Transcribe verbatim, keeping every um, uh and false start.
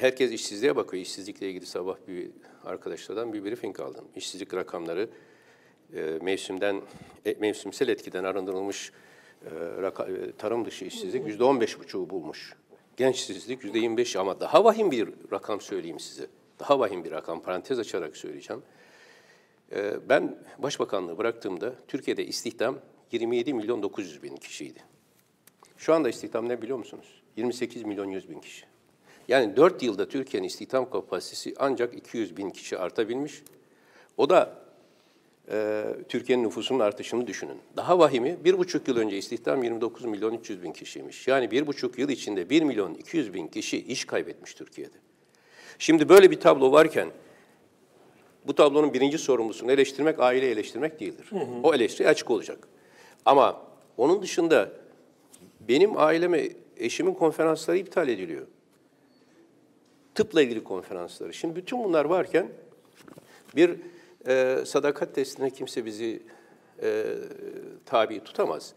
herkes işsizliğe bakıyor. İşsizlikle ilgili sabah bir arkadaşlardan bir briefing aldım. İşsizlik rakamları e, mevsimden e, mevsimsel etkiden arındırılmış e, raka, e, tarım dışı işsizlik yüzde on beş buçuğu bulmuş. Genç işsizlik yüzde yirmi beş, ama daha vahim bir rakam söyleyeyim size. Daha vahim bir rakam, parantez açarak söyleyeceğim. E, ben Başbakanlığı bıraktığımda Türkiye'de istihdam yirmi yedi milyon dokuz yüz bin kişiydi. Şu anda istihdam ne biliyor musunuz? yirmi sekiz milyon yüz bin kişi. Yani dört yılda Türkiye'nin istihdam kapasitesi ancak iki yüz bin kişi artabilmiş. O da e, Türkiye'nin nüfusunun artışını düşünün. Daha vahimi, bir buçuk yıl önce istihdam yirmi dokuz milyon üç yüz bin kişiymiş. Yani bir buçuk yıl içinde bir milyon iki yüz bin kişi iş kaybetmiş Türkiye'de. Şimdi böyle bir tablo varken, bu tablonun birinci sorumlusunu eleştirmek, aile eleştirmek değildir. Hı hı. O eleştiri açık olacak. Ama onun dışında benim aileme, eşimin konferansları iptal ediliyor. Tıpla ilgili konferansları. Şimdi bütün bunlar varken bir e, sadakat testine kimse bizi e, tabi tutamaz.